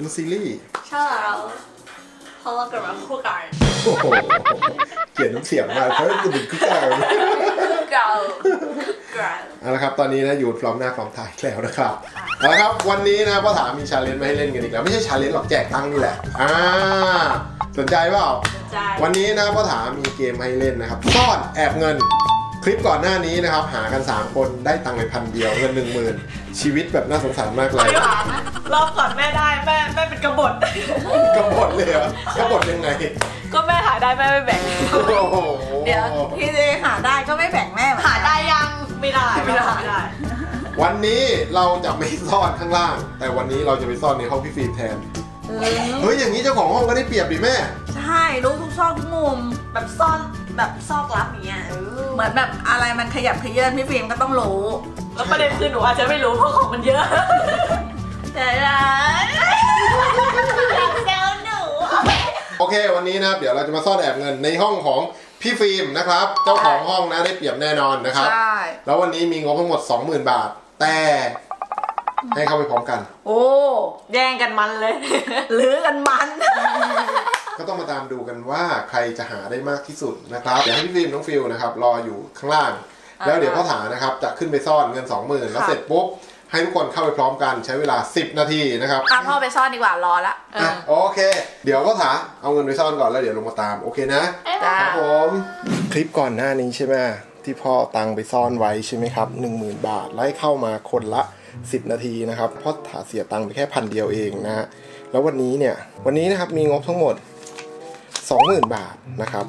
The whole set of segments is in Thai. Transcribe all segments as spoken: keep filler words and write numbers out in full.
ดูซีรีส์ใช่แล้วเพราะว่าเกิดมาคู่กันโอ้โหเขียนน้ำเสียงมาเพราะจะดึงคู่กันคู่กันเอาละครับตอนนี้นะอยู่พร้อมหน้าพร้อมตาแล้วนะครับเอาละครับวันนี้นะพ่อถามมีชาเลนจ์มาให้เล่นกันอีกแล้วไม่ใช่ชาเลนจ์หรอกแจกตังค์นี่แหละอ่าสนใจเปล่าวันนี้นะพ่อถามมีเกมให้เล่นนะครับซ่อนแอบเงินคลิปก่อนหน้านี้นะครับหากันสามคนได้ตังค์ไปพันเดียวเงินหนึ่งหมื่นชีวิตแบบน่าสงสารมากเลยรอบก่อนแม่ได้แม่แม่เป็นกบฏกบฏเลยเหรอกบฏยังไงก็แม่หาได้แม่ไม่แบ่งเดี๋ยวพี่เจหาได้ก็ไม่แบ่งแม่หาได้ยังไม่ได้ไม่ได้วันนี้เราจะไม่ซ่อนข้างล่างแต่วันนี้เราจะไปซ่อนในห้องพี่ฟิล์มแทนเฮ้ยอย่างนี้เจ้าของห้องก็ได้เปรียบดิแม่ใช่รู้ทุกซอกทุกมุมแบบซ่อนแบบซอกลับอย่างเงี้ยเหมือนแบบอะไรมันขยับขยื่นพี่ฟิล์มก็ต้องรู้แล้วประเด็นคือหนูอาจจะไม่รู้เพราะของมันเยอะแต่ละเจ้าหนูโอเควันนี้นะครับเดี๋ยวเราจะมาซ่อนแอบเงินในห้องของพี่ฟิล์มนะครับเจ้าของห้องนะได้เปรียบแน่นอนนะครับใช่แล้ววันนี้มีงบทั้งหมด สองหมื่น บาทแต่ให้เข้าไปพร้อมกันโอ้แย่งกันมันเลยหรือกันมันก็ต้องมาตามดูกันว่าใครจะหาได้มากที่สุดนะครับเดี๋ยวให้พี่ฟิล์มน้องฟิลนะครับรออยู่ข้างล่างแล้วเดี๋ยวพ่อถานะครับจะขึ้นไปซ่อนเงิน สองหมื่น แล้วเสร็จปุ๊บให้ทุกคนเข้าไปพร้อมกันใช้เวลาสิบนาทีนะครับอ่ะพ่อไปซ่อนดีกว่ารอละอ่ะโอเคเดี๋ยวพ่อถาเอาเงินไปซ่อนก่อนแล้วเดี๋ยวลงมาตามโอเคนะครับผมคลิปก่อนหน้านี้ใช่ไหมที่พ่อตังไปซ่อนไว้ใช่ไหมครับ หนึ่งหมื่น บาทไล่เข้ามาคนละสิบนาทีนะครับพ่อถาเสียตังไปแค่พันเดียวเองนะฮะแล้ววันนี้เนี่ยวันนี้นะครับมีงบทั้งหมดสองหมื่น บาทนะครับ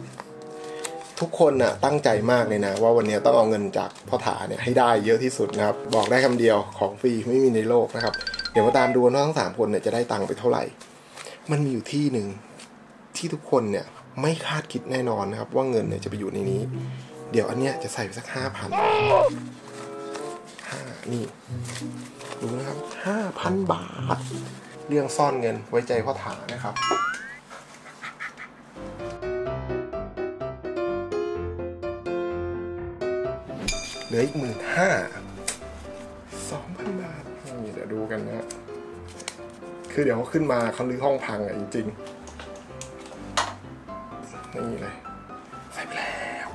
ทุกคนน่ะตั้งใจมากเลยนะว่าวันนี้ต้องเอาเงินจากพ่อถาเนี่ยให้ได้เยอะที่สุดนะครับบอกได้คำเดียวของฟรีไม่มีในโลกนะครับเดี๋ยวมาตามดูว่าทั้งสามคนเนี่ยจะได้ตังค์ไปเท่าไหร่มันมีอยู่ที่หนึ่งที่ทุกคนเนี่ยไม่คาดคิดแน่นอนนะครับว่าเงินเนี่ยจะไปอยู่ในนี้เดี๋ยวอันเนี้ยจะใส่ไปสัก ห้าพัน ห้านี่ดูนะครับ ห้าพัน บาทเรื่องซ่อนเงินไว้ใจพ่อถานะครับเหลืออีกหมื่นห้าสองพันบาทนี่เดี๋ยวดูกันนะคือเดี๋ยวเขาขึ้นมาเขาลื้อห้องพังอ่ะจริงๆนี่เลยใส่ไปแล้ว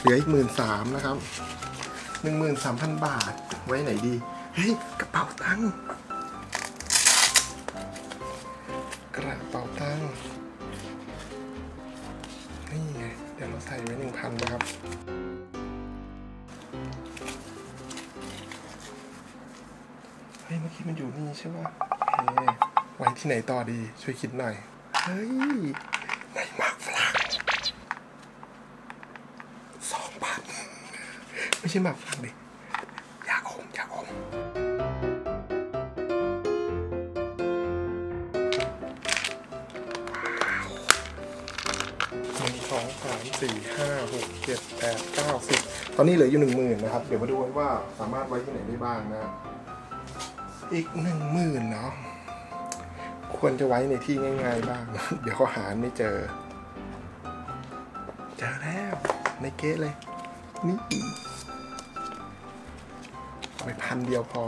เหลืออีกหมื่นสามนะครับหนึ่งหมื่นสามพันบาทไว้ไหนดีเฮ้ยกระเป๋าตังค์กระเป๋าตังค์นี่ไงเดี๋ยวเราใส่ไว้หนึ่งพันนะครับเฮ้ยเมื่อกี้มันอยู่นี่ใช่ป่ะเฮ้ยไว้ที่ไหนต่อดีช่วยคิดหน่อยเฮ้ยในมากฝรั่งสองพันไม่ใช่มากฝรั่งดิอยากอมอยากอมสอง สาม สี่ ห้า หก เจ็ด แปด เก้า สิบตอนนี้เหลืออยู่หนึ่งหมื่นนะครับเดี๋ยวมาดูว่าสามารถไว้ที่ไหนได้บ้างนะอีกหนึ่งหมื่นเนาะควรจะไว้ในที่ง่ายๆบ้างเดี๋ยวเขาหาไม่เจอเจอแล้วในเก๊ะเลยนี่เอาไปพันเดียวพอ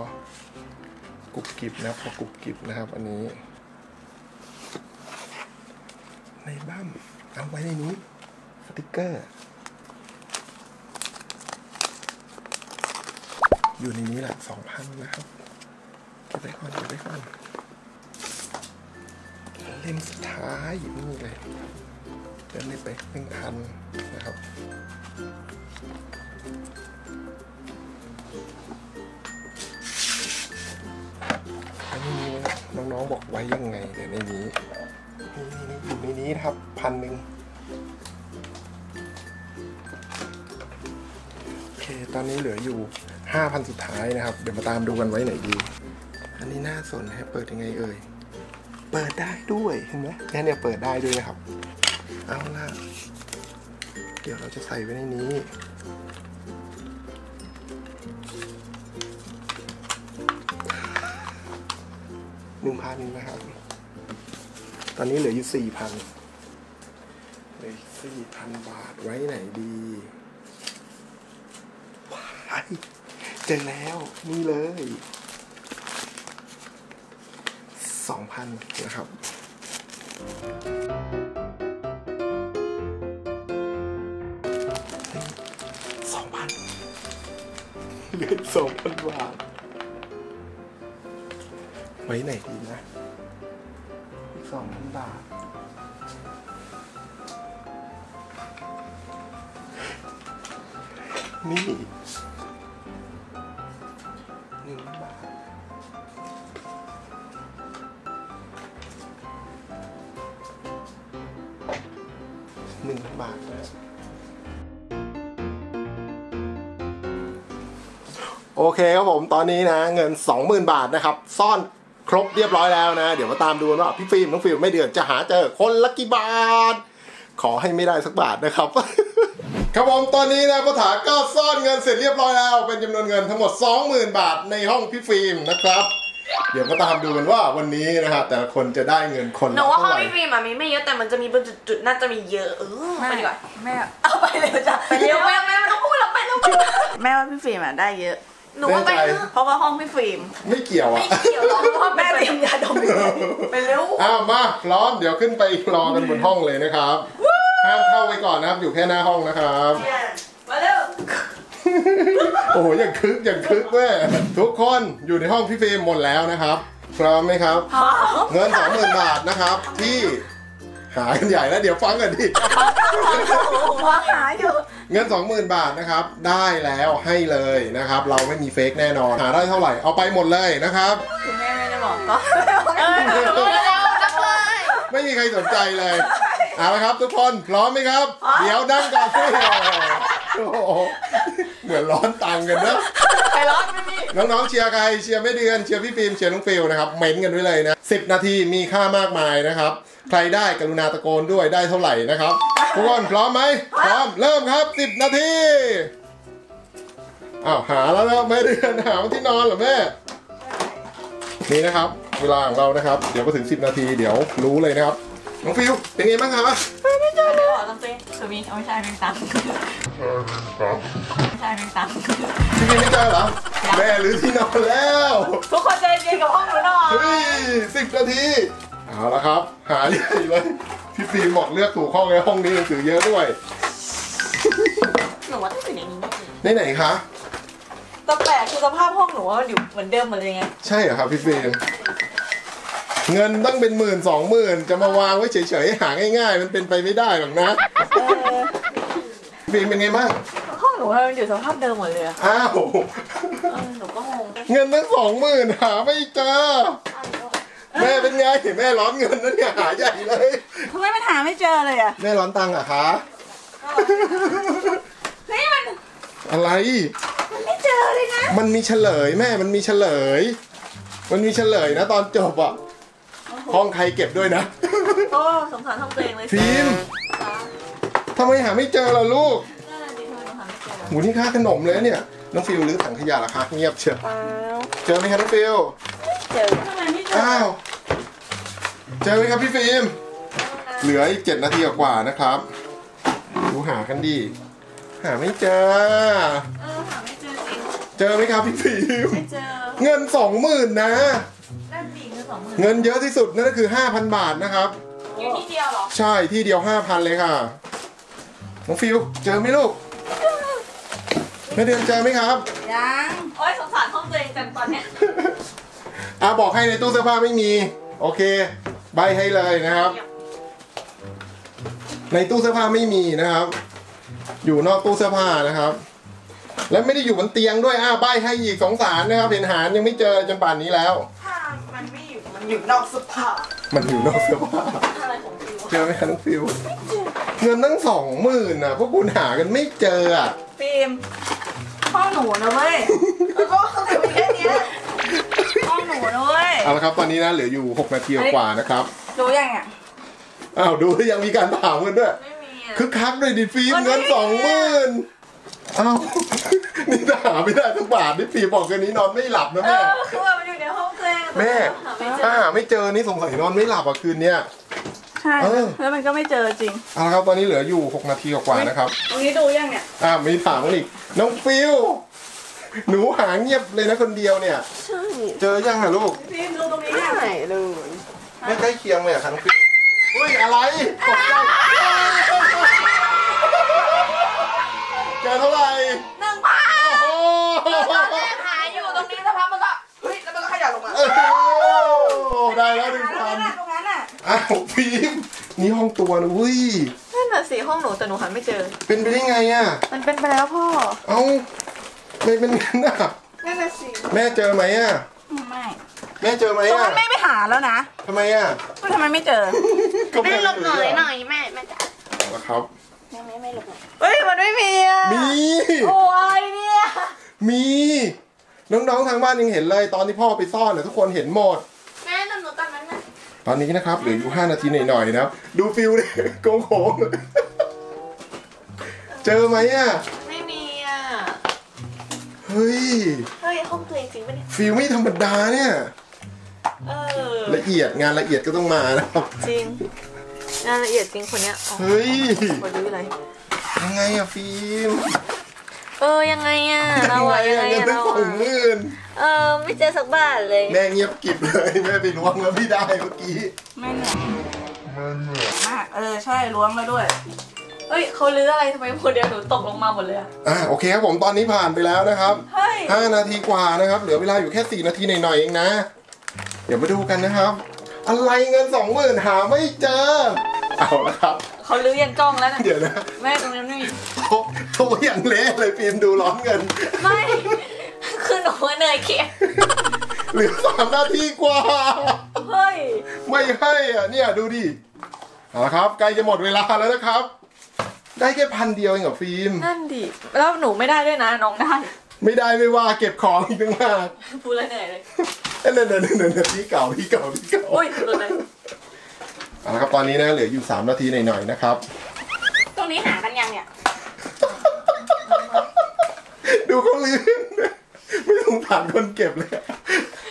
กุบกิบนะพอกุบกิบนะครับอันนี้ในบ้านเอาไว้ในนี้สติ๊กเกอร์อยู่ในนี้แหละสองพันนะครับเก็บไว้ก่อนเก็บไว้ก่อนเล่มสุดท้ายอยู่นี่เลยเล่มนี้ไปหนึ่งพันนะครับอันนี้น้องๆบอกไว้ยังไงเดี๋ยวในนี้อยู่ในนี้นะครับพันหนึ่งโอเคตอนนี้เหลืออยู่ ห้าพัน สุดท้ายนะครับเดี๋ยวมาตามดูกันไว้ไหนดีอันนี้น่าสนนะเปิดยังไงเอ่ยเปิดได้ด้วยเห็นไหมแค่เนี่ยเปิดได้ด้วยนะครับเอาล่ะเดี๋ยวเราจะใส่ไว้ในนี้หนึ่งพันนะครับตอนนี้เหลืออยู่ สี่พัน เหลือ สี่พัน บาทไว้ไหนดีว้ายเจอแล้วนี่เลย สองพัน นะครับสองพันเหลือ สองพัน บาทไว้ไหนดีนะอีก สองพัน บาทนี่หนึ่งบาทหนึ่งบาทนะโอเคครับผมตอนนี้นะเงิน สองหมื่น บาทนะครับซ่อนครบเรียบร้อยแล้วนะเดี๋ยวมาตามดูว่าพี่ฟิล์มน้องฟิล์มไม่เดือดจะหาเจอคนละกี่บาทขอให้ไม่ได้สักบาทนะครับครับผมตอนนี้นะผู้ถาก็ซ่อนเงินเสร็จเรียบร้อยแล้วเป็นจำนวนเงินทั้งหมด สองหมื่น บาทในห้องพี่ฟิล์มนะครับเดี๋ยวมาตามดูกันว่าวันนี้นะครับแต่ละคนจะได้เงินคนละเท่าไหร่หนูว่าห้องพี่ฟิล์มมีไม่เยอะแต่มันจะมีบางจุดๆน่าจะมีเยอะเออไปดีกว่าแม่เอาไปเลยจ้ะไปเร็วแม่แม่ต้องพูดแล้วไปแล้วแม่ว่าพี่ฟิล์มได้เยอะหนูว่าไปเพราะว่าห้องพี่ฟิล์มไม่เกี่ยวอ่ะไม่เกี่ยวหรอกเพราะว่าแม่เตรียมยาดมไปเร็วอ้าวมาพร้อมเดี๋ยวขึ้นไปรอกันบนห้องเลยนะครับห้ามเข้าไปก่อนนะครับอยู่แค่หน้าห้องนะครับมาเร็วโอ้โหอย่างคึกอย่างคึกเว้ยทุกคนอยู่ในห้องพี่ฟิล์มหมดแล้วนะครับพร้อมไหมครับพร้อมเงิน สองหมื่น บาทนะครับที่หากันใหญ่แล้วเดี๋ยวฟังกันดิหาอยู่เงิน สองหมื่น บาทนะครับได้แล้วให้เลยนะครับเราไม่มีเฟกแน่นอนหาได้เท่าไหร่เอาไปหมดเลยนะครับคุณแม่ไม่ได้บอกก็ไม่มีใครสนใจเลยเอาละครับทุกคนพร้อมไหมครับเดี๋ยวดังก่อนเหมือนร้อนตังกันนะใครร้อนไม่มีน้องๆเชียร์ใครเชียร์ไม่เดือนเชียร์พี่ฟิล์มเชียร์น้องฟิลนะครับเม้นกันไว้เลยนะสิบนาทีมีค่ามากมายนะครับใครได้กรุณาตะโกนด้วยได้เท่าไหร่นะครับทุกคนพร้อมไหมพร้อมเริ่มครับสิบนาทีอ้าวหาแล้วนะแม่เดือนหาที่นอนเหรอแม่นี่นะครับเวลาของเรานะครับเดี๋ยวก็ถึงสิบนาทีเดี๋ยวรู้เลยนะครับน้องฟิวเป็นไงบ้างครับไม่ได้เจอเลยหรอน้องฟิวคือมีไม่ใช่เป็นตังค์ไม่ใช่เป็นตังค์ที่ไม่เจอเหรอแม่หรือที่นอนแล้วทุกคนใจเย็นกับห้องหนูหน่อยเฮ้ยสิบนาทีเอาละครับหาใหญ่เลยพี่ฟิวบอกเลือกถูกห้องในห้องนี้หนังสือเยอะด้วยหนูว่าต้องเป็นอย่างนี้ได้ไหนคะแต่แปลกคือสภาพห้องหนูมันอยู่เหมือนเดิมเหมือนยังไงใช่เหรอครับพี่ฟิวเงินต้องเป็นหมื่นสองหมื่นจะมาวางไว้เฉยๆหาง่ายๆมันเป็นไปไม่ได้หรอกนะฟิล์มเป็นไงบ้างห้องหนูมันอยู่สภาพเดิมหมดเลยอ้าวหนูก็งงเงินตั้งสองหมื่นหาไม่เจอแม่เป็นไงแม่ร้อนเงินนั่นเนี่ยหาใหญ่เลยทำไมมันหาไม่เจอเลยอ่ะแม่ร้อนตังค์อ่ะคะนี่มันอะไรมันไม่เจอเลยนะมันมีเฉลยแม่มันมีเฉลยมันมีเฉลยนะตอนจบอ่ะห้องใครเก็บด้วยนะโอ้สงสารห้องตัวเองเลยฟิล์มทำไมหาไม่เจอล่ะลูกหูนี่ค่าขนมเลยเนี่ยน้องฟิลหรือถังขยะล่ะคะเงียบเชียวเจอไหมครับน้องฟิลเจอทำไมไม่เจออ้าวเจอไหมครับพี่ฟิล์มเหลืออีกเจ็ดนาทีกว่านะครับดูหากันดีหาไม่เจอเออหาไม่เจอจริงเจอไหมครับพี่ฟิล์มไม่เจอเงินสองหมื่นนะเงินเยอะที่สุดนั่นก็คือ ห้าพัน บาทนะครับอยู่ที่เดียวหรอใช่ที่เดียว ห้าพัน เลยค่ะน้องฟิวเจอไหมลูกแม่เดือนเจอไหมครับยังโอ๊ยสงสารห้องตัวเองจังตอนเนี้ยอาบอกให้ในตู้เสื้อผ้าไม่มีโอเคใบให้เลยนะครับในตู้เสื้อผ้าไม่มีนะครับอยู่นอกตู้เสื้อผ้านะครับและไม่ได้อยู่บนเตียงด้วยอ้าวใบให้อีกสองสารนะครับเห็นหารยังไม่เจอจนป่านนี้แล้วอยู่นอกเสื้อผ้ามันอยู่นอกเสื้อผ้าเจอไหมคะน้องฟิวเงินตั้งสองหมื่นอ่ะพวกคุณหากันไม่เจออ่ะฟิล์มห้องหนูนะเว้ยแล้วก็มีแค่นี้ห้องหนูนะเว้ยเอาละครับตอนนี้นะเหลืออยู่หกนาทีกว่านะครับดูยังอ่ะอ้าวดูแล้วยังมีการถามกันด้วยคึกคักเลยดิฟิล์มเงินสองหมื่นอ้าวนี่จะหาไม่ได้สักบาทนี่ฟิล์มบอกกันนี้นอนไม่หลับนะแม่แม่ถ้าหาไม่เจอนี่สงสัยนอนไม่หลับอ่ะคืนเนี้ยใช่แล้วมันก็ไม่เจอจริงเอาละครับตอนนี้เหลืออยู่หกนาทีกว่านะครับตรงนี้ดูยังเนี่ยอ่ามีถามอีกน้องฟิวหนูหาเงียบเลยนะคนเดียวเนี่ยใช่ เจอยังอะลูกพิมพ์ดูตรงนี้ได้เลยไม่ใกล้เคียงเลยอะขังฟิวเฮ้ยอะไรตกใจเจอเท่าไหร่หนึ่งพันโอ้โหหายอยู่ตรงนี้แล้วพับมันก็เฮ้ยแล้วมันก็ขยับลงมาได้แล้วหนึ่งพันตรงนั้นอะอ้าวพิมพ์นี่ห้องตัวนะเว้ยนั่นน่ะสิห้องหนูแต่หนูหาไม่เจอเป็นไปได้ไงอะมันเป็นไปแล้วพ่อเอ้าไม่เป็นงั้นอะนั่นน่ะสิแม่เจอไหมอะไม่แม่เจอไหมอะแม่ไม่หาแล้วนะทำไมอะก็ทำไมไม่เจอแม่หลบหน่อยหน่อยแม่แม่จะเอาละครับแม่ไม่หลบเฮ้ยมันไม่มีอะมีโอ้ยเนี่ยมีน้องๆทางบ้านยังเห็นเลยตอนที่พ่อไปซ่อนเลยทุกคนเห็นหมดแม่หนูตัดมันนะตอนนี้นะครับเหลืออยู่ห้านาทีหน่อยๆนะดูฟิวเลยโกงโขงเจอไหมอะไม่มีอะเฮ้ยเฮ้ยห้องตัวเองจริงปะเนี่ยฟิวไม่ธรรมดาเนี่ยเออละเอียดงานละเอียดก็ต้องมาแล้วจริงงานละเอียดจริงคนเนี้ยเฮ้ยคนรู้อะไรยังไงอะฟิวเออยังไงอะเราอะยังไงอะเราเออไม่เจอสักบ้านเลยแม่เงียบกิบเลยแม่ไปล้วงแล้วไม่ได้เมื่อกี้แม่เหนื่อยเหนื่อยมากเออใช่ล้วงแล้วด้วยเฮ้ยเขาลื้ออะไรทำไมคนเดียวหนูตกลงมาหมดเลยอ่ะโอเคครับผมตอนนี้ผ่านไปแล้วนะครับห้านาทีกว่านะครับเหลือเวลาอยู่แค่สี่นาทีหน่อยๆเองนะเดี๋ยวมาดูกันนะครับอะไรเงินสองหมื่นหาไม่เจอเอาละครับเขาลื้อยันกล้องแล้วนะเดี๋ยวนะแม่ตรงนั้นไม่มีโถอย่างเละเลยฟิล์มดูร้อนเงินไม่คือหนูเหนื่อยเขียนเหลือสามนาทีกว่าเฮ้ยไม่ให้อ่ะเนี่ยดูดิเอาละครับใกล้จะหมดเวลาแล้วนะครับได้แค่พันเดียวเองเหรอฟิล์มนั่นดิแล้วหนูไม่ได้ด้วยนะน้องได้ไม่ได้ไม่ว่าเก็บของอีกตั้งมากพูดแล้วเหนื่อยเลยเดินเดินเดินเดินที่เก่าที่เก่าที่เก่าโอ้ยหลุดเลยเอาละครับตอนนี้นะเหลืออยู่สามนาทีหน่อยๆนะครับตรงนี้หากันยังเนี่ยดูเขาลื้อไม่สงสารคนเก็บเลย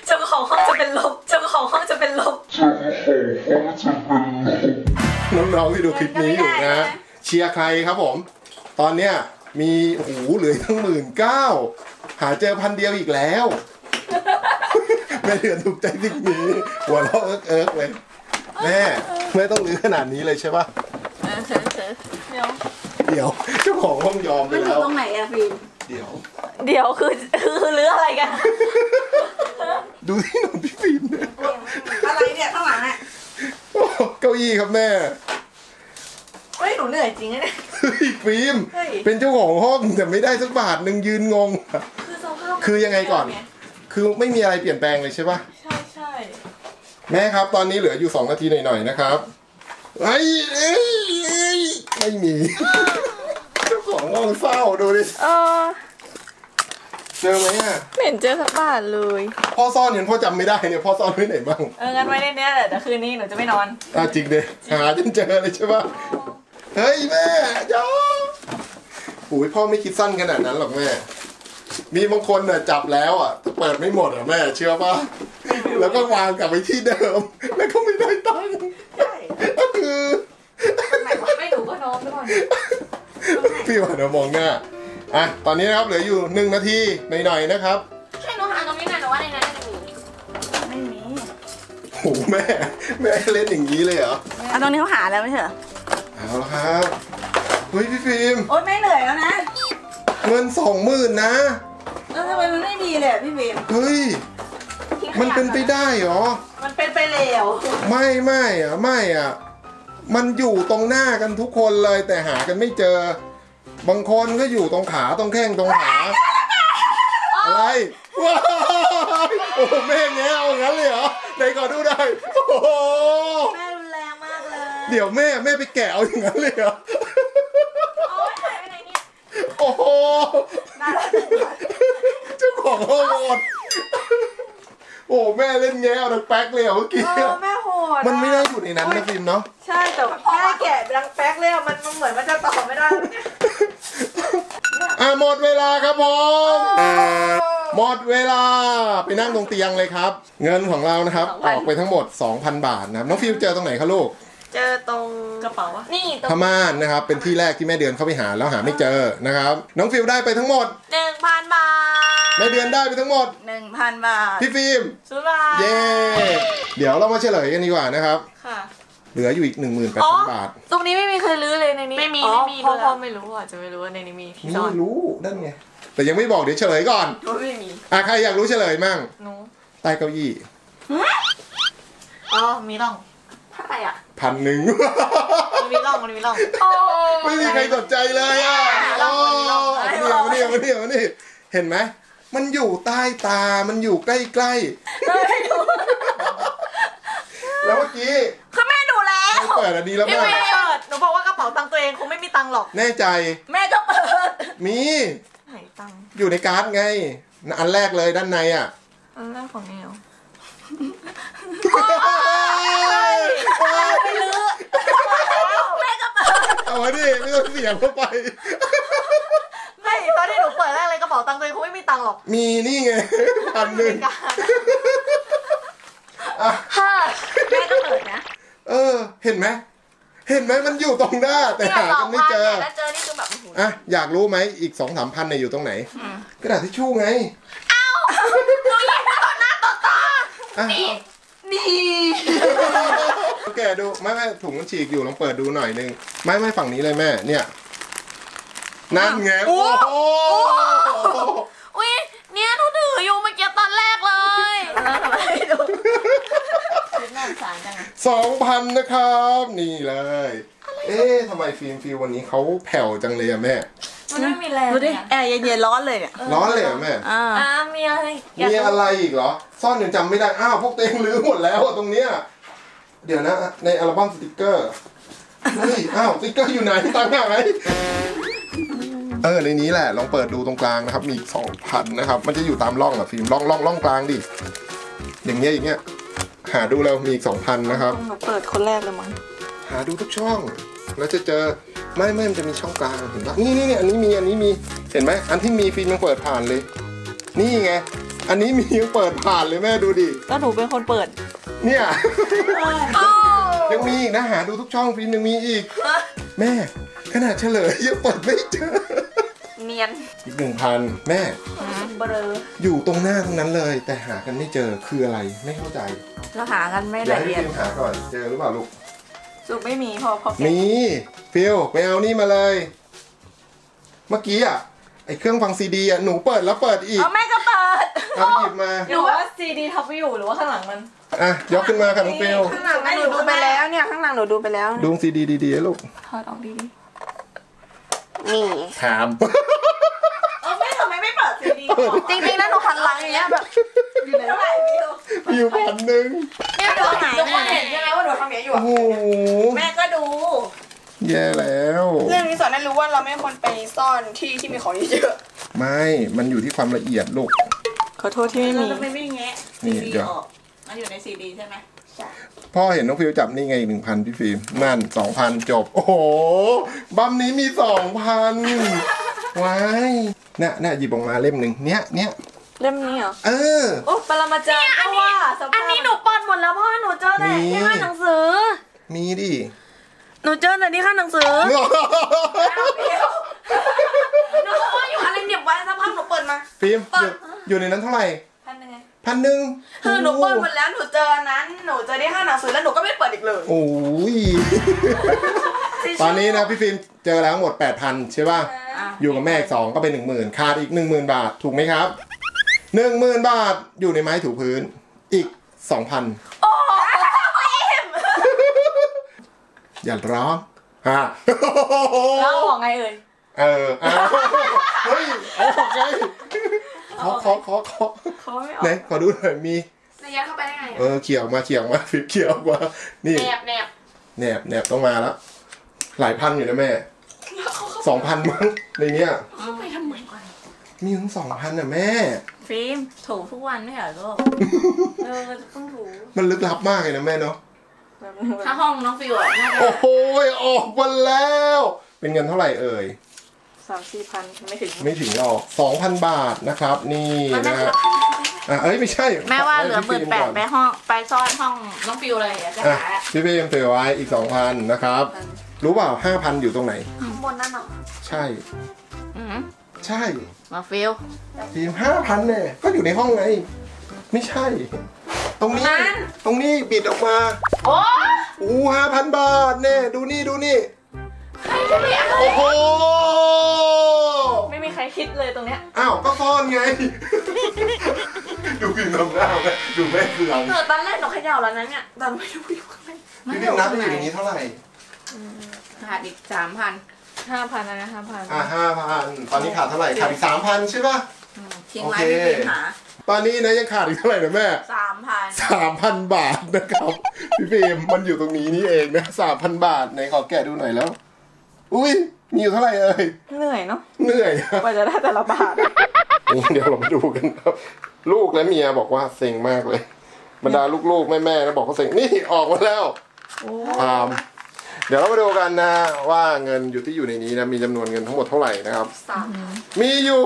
เจ้าของห้องจะเป็นลบเจ้าของห้องจะเป็นลบน้องๆที่ดูคลิปนี้อยู่นะเชียร์ใครครับผมตอนเนี้ยมีโอ้โหเหลือทั้งหมื่นเก้าหาเจอพันเดียวอีกแล้วไม่เหลือถูกใจจริงๆหัวเราะเอิ๊กเอิ๊กเลยแม่ไม่ต้องลื้อขนาดนี้เลยใช่ป่ะเดี๋ยวเดี๋ยวเจ้าของห้องยอมไปแล้วมันอยู่ตรงไหนอะฟิล์มเดี๋ยวเดี๋ยวคือคือลื้ออะไรกันดูที่หนูพี่ฟิล์มเนี่ยอะไรเนี่ยข้างหลังอะเก้าอี้ครับแม่เฮ้ยหนูเหนื่อยจริงนะเนี่ยฟิล์มเป็นเจ้าของห้องแต่ไม่ได้สักบาทหนึ่งยืนงงคือยังไงก่อนคือไม่มีอะไรเปลี่ยนแปลงเลยใช่ปะใช่ใช่แม่ครับตอนนี้เหลืออยู่สองนาทีหน่อยๆนะครับไอ้ไอ้ไม่มีเจ้าของห้องเศร้าดูดิเออเจอไหมอะไม่เห็นเจอสักบาทเลยพ่อซ่อนเห็นพ่อจำไม่ได้เนี่ยพ่อซ่อนไว้ไหนบ้างเอองั้นไว้ในนี้แหละแต่คืนนี้หนูจะไม่นอนอ่ะจริงเลยหาจนเจอเลยใช่ปะเฮ้ยแม่จ้าอุ้ยพ่อไม่คิดสั้นขนาดนั้นหรอกแม่มีบางคนเนี่ยจับแล้วอ่ะเปิดไม่หมดอ่ะแม่เชื่อป่ะแล้วก็วางกลับไปที่เดิมแล้วก็ไม่ได้ตังค์ก็คือไม่หนูก็น้องด้วยพี่หวานมองหน้าอ่ะตอนนี้นะครับเหลืออยู่หนึ่งนาทีหน่อยๆนะครับช่วยหนูหาตรงนี้หน่อยหนูว่าในนั้นไม่มีโอ้โหแม่แม่เล่นอย่างนี้เลยเหรออ่ะตรงนี้เขาหาแล้วไม่ใช่เหรอเอาละครับเฮ้ยพี่ฟิล์มโอ๊ยไม่เหนื่อยแล้วนะเงินสองหมื่นนะแล้วทำไมมันไม่มีเลยพี่เบมเฮ้ยมันเป็นไปได้เหรอมันเป็นไปแล้วไม่ไม่อะไม่อะมันอยู่ตรงหน้ากันทุกคนเลยแต่หากันไม่เจอบางคนก็อยู่ตรงขาตรงแข้งตรงขาอะไรว้าวโอ้แม่เงี้ยเอางั้นเลยเหรอไหนก่อนดูได้โอ้แม่รุนแรงมากเลยเดี๋ยวแม่แม่ไปแกะเอาอย่างนั้นเลยเหรอโอ้โหเจ้าของห้องหมดโอ้แม่เล่นแง่เอาดังแป๊กเลยเมื่อกี้แม่โหดมันไม่ได้อยู่ในนั้นนะฟิล์มเนาะใช่แต่พอแกะดังแป๊กเลยมันเหมือนมันจะต่อไม่ได้อ่ะหมดเวลาครับผมหมดเวลาไปนั่งตรงเตียงเลยครับเงินของเรานะครับออกไปทั้งหมด สองพัน บาทนะครับน้องฟิล์มเจอตรงไหนครับลูก เจอตรงกระเป๋านี่ตรงพม่านะครับเป็นที่แรกที่แม่เดือนเข้าไปหาแล้วหาไม่เจอนะครับน้องฟิวได้ไปทั้งหมด หนึ่งพัน บาทแม่เดือนได้ไปทั้งหมด หนึ่งพัน บาทพี่ฟิล์มสุราเย่เดี๋ยวเรามาเฉลยกันดีกว่านะครับค่ะเหลืออยู่อีก หนึ่งหมื่นแปดพัน บาทตรงนี้ไม่มีใครรื้อเลยในนี้ไม่มีไม่มีพ่อพ่อไม่รู้อาจจะไม่รู้ว่าในนี้มีที่ซ่อนไม่รู้นั่นไงแต่ยังไม่บอกเดี๋ยวเฉลยก่อนไม่มีอ่ะใครอยากรู้เฉลยมั่งหนูใต้เก้าอี้อ๋อมีร่องเท่าไหร่อ่ะพันหนึ่งมันมีร่องมันมีร่องไม่มีใครสนใจเลยอ่ะโอ้มันนี่มันนี่มันนี่เห็นไหมมันอยู่ใต้ตามันอยู่ใกล้ใกล้แล้วเมื่อกี้คือแม่ดูแล้วเปิดอันนี้แล้วแม่เปิดหนูบอกว่ากระเป๋าตังตัวเองคงไม่มีตังหรอกแน่ใจแม่ก็เปิดมีไหนตังอยู่ในการ์ดไงอันแรกเลยด้านในอ่ะอันแรกของแนวไม่ลื้อแม่ก็เปิดเอาดิไม่ต้องเสียงเข้าไปไม่ตอนที่หนูเปิดแรกเลยกระเป๋าตังตัวเองคงไม่มีตังหรอกมีนี่ไงพันหนึ่งฮ่าแม่ก็เปิดนะเออเห็นไหมเห็นไหมมันอยู่ตรงหน้าแต่หากันไม่เจอแล้วเจอนี่คือแบบอ่ะอยากรู้ไหมอีกสองสามพันเนี่ยอยู่ตรงไหนกระดาษทิชชู่ไงเอ้าตัวใหญ่ต่อหน้าต่อตานี่นี่โอเคดูแม่แม่ถุงมันฉีกอยู่ลองเปิดดูหน่อยนึงไม่ไม่ฝั่งนี้เลยแม่เนี่ยนั่นไงโอ้โหอุ้ยเนี่ยหนูถืออยู่เมื่อกี้ตอนแรกเลยแล้วทำไมดูสองพันนะครับนี่เลยเอ๊ะทำไมฟิล์มฟิววันนี้เขาแผ่วจังเลยอะแม่มันไม่มีแรงเลยแอร์เย็นๆร้อนเลยเนี่ยร้อนเลยอะแม่อ่ามีอะไรมีอะไรอีกเหรอซ่อนจนจำไม่ได้อ้าวพวกเต็งลืมหมดแล้วตรงเนี้ยเดี๋ยวนะในอัลบั้มสติกเกอร์เฮ้ยอ้าวสติกเกอร์อยู่ไหนตังหายเออในนี้แหละลองเปิดดูตรงกลางนะครับมีสองพันนะครับมันจะอยู่ตามร่องอะฟิล์มร่องร่องร่องกลางดิอย่างเงี้ยอย่างเงี้ยหาดูแล้วมีอีกสองพันนะครับเปิดคนแรกเลยมั้งหาดูทุกช่องแล้วจะเจอไม่ไม่มันจะมีช่องกลางเห็นปะนี่นี่นี่อันนี้มีอันนี้มีเห็นไหมอันที่มีฟิล์มยังเปิดผ่านเลยนี่ไงอันนี้มียังเปิดผ่านเลยแม่ดูดิก็หนูเป็นคนเปิดเนี่ยยังมีอีกนะหาดูทุกช่องฟิล์มยังมีอีกแม่ขนาดเฉลยยังเปิดไม่เจอเนียนอีกหนึ่งพันแม่อยู่ตรงหน้าทั้งนั้นเลยแต่หากันไม่เจอคืออะไรไม่เข้าใจเราหากันไม่ละเอียดหาก่อนเจอหรือเปล่าลูกสุกไม่มีพอพอมีฟิวไปเอานี่มาเลยเมื่อกี้อ่ะไอเครื่องฟังซีดีอ่ะหนูเปิดแล้วเปิดอีกอ๋อแม่ก็เปิดเอาหยิบมาหนูว่าซีดีทับอยู่หรือว่าข้างหลังมันอ่ะยกขึ้นมาค่ะน้องฟิวข้างหลังหนูดูไปแล้วเนี่ยข้างหลังหนูดูไปแล้วดูซีดีดีๆลูกถอดออกดีๆนี่ถามเออแม่ทำไมไม่เปิดซีดีจริงๆนะหนูหันหลังอย่างเงี้ยแบบอยู่ไหนอยู่พันหนึ่งแม่ดูหายแม่เห็นใช่ไหมว่าหนูทำเนี้ยอยู่แม่ก็ดูแย่แล้วเรื่องนี้สอนให้รู้ว่าเราไม่ควรไปซ่อนที่ที่มีของเยอะไม่มันอยู่ที่ความละเอียดลูกขอโทษที่ไม่มีเราไม่ไม่แงะนี่เดี๋ยวมันอยู่ในซีดีใช่ไหมพ่อเห็นน้องฟิวจับนี่ไงหนึ่งพันพี่ฟิวนั่นสองพันจบโอ้โหบัมนี้มีสองพันว้ายน่ะน่ะหยิบออกมาเล่มหนึ่งเนี้ยเนี้ยเล่มนี้เหรอเออโอ้ปรมาจารย์ก็ว่าอันนี้หนูปอนหมดแล้วเพราะหนูเจอแต่ที่ค่าหนังสือมีดิหนูเจอแต่ที่ค่าหนังสือหนูว่าอยู่อะไรเหนียบไว้สักพักหนูเปิดมาฟิล์มอยู่ในนั้นเท่าไหร่พันหนึ่งพันหนึ่งคือหนูปอนหมดแล้วหนูเจอนั้นหนูเจอที่ค่าหนังสือแล้วหนูก็ไม่เปิดอีกเลยโอ้ยตอนนี้นะพี่ฟิล์มเจอแล้วหมด แปดพัน ใช่ป่ะอยู่กับแม่อีกสองก็เป็น หนึ่งหมื่น ขาดอีก หนึ่งหมื่น บาทถูกไหมครับหนึ่งหมื่นบาทอยู่ในไม้ถูพื้นอีกสองพันโอ้อย่าร้องฮะร้องของไงเอ่ยเออเฮ้ยเอาของไงขอขอขอขอไหนขอดูหน่อยมีระยะเข้าไปได้ไงเออเขี่ยวมาเขี่ยวมาฟิบเขี่ยวกว่านี่แนบแนบแนบแนบต้องมาแล้วหลายพันอยู่นะแม่สองพันมั้งในเนี้ยไม่ทำเหมือนกันมีถึงสองพันอ่ะแม่ฟิล์มถูทุกวันไม่เหรอลูกเออต้องถูมันลึกลับมากเลยนะแม่เนาะถ้าห้องน้องฟิวอ่ะโอ้โหออกมาแล้วเป็นเงินเท่าไหร่เอ่ยส ามสี่พันไม่ถึงไม่ถึงหรอกสองพันบาทนะครับนี่นะฮะอ่ะเอ้ยไม่ใช่แม่ว่าเหลือหมื่นแปดไปห้องไปซ่อนห้องน้องฟิวอะไรอย่างเงี้ยจะหาพี่เบมเตือนไว้อีกสองพันนะครับรู้เปล่าห้าพันอยู่ตรงไหนข้างบนนั่นหรอใช่อืมใช่น้องฟิวทีมห้าพันเนี่ยก็อยู่ในห้องไงไม่ใช่ตรงนี้ตรงนี้บิดออกมาโอ้โหห้าพันบาทเนี่ยดูนี่ดูนี่ใครจะไปเอาโอ้โหไม่มีใครคิดเลยตรงเนี้ยอ้าวก็ซ่อนไงดูกลิ่นน้ำหน้าไหมดูแม่เกลือเกิดตอนแรกหนูขย่าแล้วนั้นเนี่ยตอนไม่ดูอยู่ข้างในพี่เบมนับอยู่อย่างนี้เท่าไหร่ขาดอีกสามพันห้าพันนะห้าพันอ่ะห้าพันตอนนี้ขาดเท่าไหร่ขาดอีกสามพันใช่ป่ะทิ้งไว้ไม่มีหาตอนนี้นะยังขาดอีกเท่าไหร่นะแม่สามพันสามพันบาทนะครับพี่เบมมันอยู่ตรงนี้นี่เองนะสามพันบาทไหนขอแกะดูหน่อยแล้วอุ้ยมีอยู่เท่าไหร่เอ่ยเหนื่อยเนาะเหนื่อยกว่าจะได้แต่ละบาทเดี๋ยวเรามาดูกันครับลูกและเมียบอกว่าเซ็งมากเลยบรรดาลูกๆแม่ๆนะบอกเขาเซ็งนี่ออกมาแล้วตามเดี๋ยวเรามาดูกันนะว่าเงินอยู่ที่อยู่ในนี้นะมีจำนวนเงินทั้งหมดเท่าไหร่นะครับมีอยู่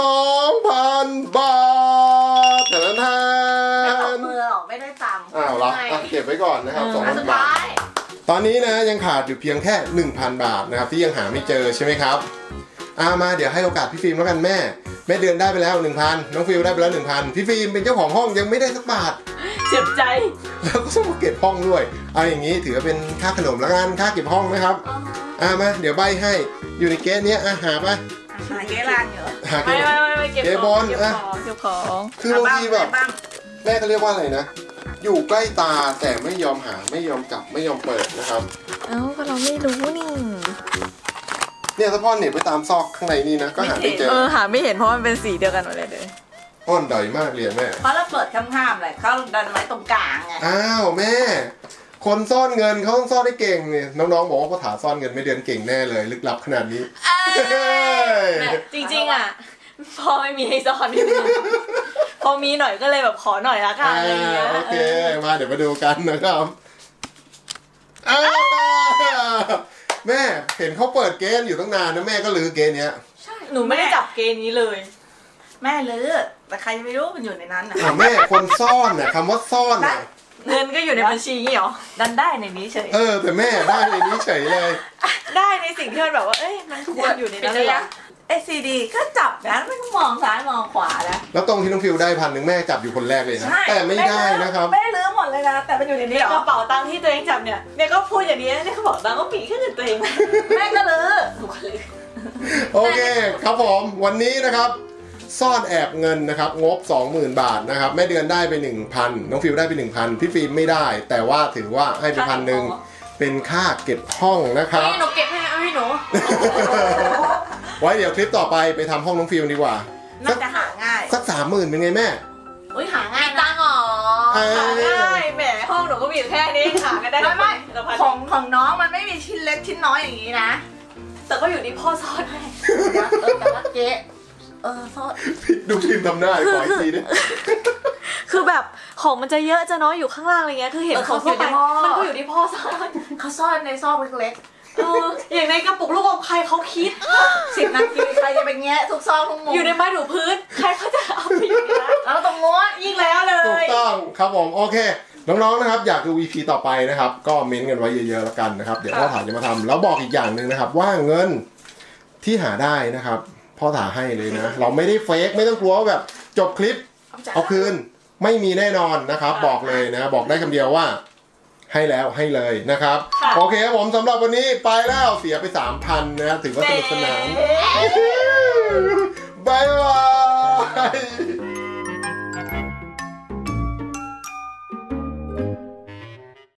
สองพันบาทแต่ละท่านไม่ออกไม่ได้ตังค์อ้าวละเก็บไว้ก่อนนะครับสองพันบาทตอนนี้นะยังขาดอยู่เพียงแค่หนึ่งพันบาทนะครับที่ยังหาไม่เจอใช่ไหมครับอามาเดี๋ยวให้โอกาสพี่ฟิล์มแล้วกันแม่แม่เดือนได้ไปแล้วหนึ่งพันน้องฟิวได้ไปแล้วหนึ่งพันพี่ฟิล์มเป็นเจ้าของห้องยังไม่ได้สักบาทเจ็บใจแล้วก็ต้องมาเก็บห้องด้วยเอาอย่างนี้ถือเป็นค่าขนมแล้วกันค่าเก็บห้องนะครับอามาเดี๋ยวใบให้อยู่ในแก้เนี้ยอาหาไปหาเก๊ลานเหรอหาเก๊ไม่ไม่ไม่เก็บบอลอะเก็บของคือบางทีแบบแม่ก็เรียกว่าอะไรนะอยู่ใกล้ตาแต่ไม่ยอมหาไม่ยอมจับไม่ยอมเปิดนะครับเอ้าก็เราไม่รู้นี่เนี่ยถ้าพ่อเหน็บไปตามซอกข้างในนี่นะก็หาไม่เจอเออหาไม่เห็นเพราะมันเป็นสีเดียวกันหมดเลยเลยพ่อด่อยมากเลยแม่เพราะเราเปิดข้ามๆเลยเขาดันไว้ตรงกลางไงอ้าวแม่คนซ่อนเงินเขาต้องซ่อนได้เก่งเนี่ยน้องๆบอกว่าเขาถาซ่อนเงินไม่เดือนเก่งแน่เลยลึกลับขนาดนี้จริงๆอ่ะพ่อไม่มีให้ซ่อนพอมีหน่อยก็เลยแบบขอหน่อยละกันอะไรอย่างเงี้ยโอเคมาเดี๋ยวมาดูกันนะครับแม่เห็นเขาเปิดเกณฑ์อยู่ตั้งนานนะแม่ก็ลือเกณฑ์เนี้ยใช่หนูไม่ได้จับเกณฑ์นี้เลยแม่ลือแต่ใครไม่รู้มันอยู่ในนั้นนะแม่คนซ่อนเนี่ยคำว่าซ่อนเนี่ยเงินก็อยู่ในบัญชีงี้หรอดันได้ในนี้เฉยเออแต่แม่ได้ในนี้เฉยเลยได้ในสิ่งที่มันแบบว่าเอ้ยมันควรอยู่ในนั้นเลยไอซีดีก็จับนะไม่ต้องมองซ้ายมองขวาแล้วแล้วตรงที่น้องฟิวได้พันหนึ่งแม่จับอยู่คนแรกเลยนะแต่ไม่ได้นะครับแม่ลื้อหมดเลยนะแต่มันอยู่ในนี้กระเป๋าตังค์ที่ตัวเองจับเนี่ยเนี่ยก็พูดอย่างนี้เนี่ยกระเป๋าตังค์ก็ปีกขึ้นตัวเองแม่ก็ลื้อหนูก็ลื้อโอเคครับผมวันนี้นะครับซ่อนแอบเงินนะครับงบ สองหมื่น บาทนะครับแม่เดือนได้ไป หนึ่งพัน น้องฟิวได้ไป หนึ่งพัน พี่ฟิล์มไม่ได้แต่ว่าถือว่าให้ไปพันหนึ่งเป็นค่าเก็บห้องนะครับให้หนูเก็บให้เอาให้หนูไว้เดี๋ยวคลิปต่อไปไปทำห้องน้องฟิวดีกว่าน่าจะหาง่ายสัก สามหมื่น เป็นไงแม่อุ้ยหาง่ายตังหรอหาง่ายแหมห้องหนูก็มีแค่นี้หากันได้ไม่ของของน้องมันไม่มีชิ้นเล็กชิ้นน้อยอย่างนี้นะแต่ก็อยู่ที่พ่อซ่อนให้แต่ว่าเก๊ดูทีมทำหน้าไอ้ขออีกทีนึงคือแบบของมันจะเยอะจะน้อยอยู่ข้างล่างอะไรเงี้ยคือเห็นของอยู่ในพ่อมันก็อยู่ที่พ่อซ่อนเขาซ่อนในซอกเล็กๆเอออย่างในกระปุกลูกอมใครเขาคิดสิบนาทีใครจะไปแงะทุกซอกทุกมุมอยู่ในไม้ถูพื้นใครเขาจะเอาไปนะแล้วตรงโน้นยิ่งแล้วเลยถูกต้องครับผมโอเคน้องๆนะครับอยากดู อี พี ต่อไปนะครับก็เม้นกันไว้เยอะๆแล้วกันนะครับเดี๋ยวพ่อถ่ายจะมาทำแล้วบอกอีกอย่างหนึ่งนะครับว่าเงินที่หาได้นะครับพ่อถ่ายให้เลยนะเราไม่ได้เฟกไม่ต้องกลัวแบบจบคลิปเอาคืนไม่มีแน่นอนนะครับบอกเลยนะบอกได้คำเดียวว่าให้แล้วให้เลยนะครับโอเคครับผมสำหรับวันนี้ไปแล้วเสียไป สามพัน นะถือว่าสนุกสนานบ๊ายบาย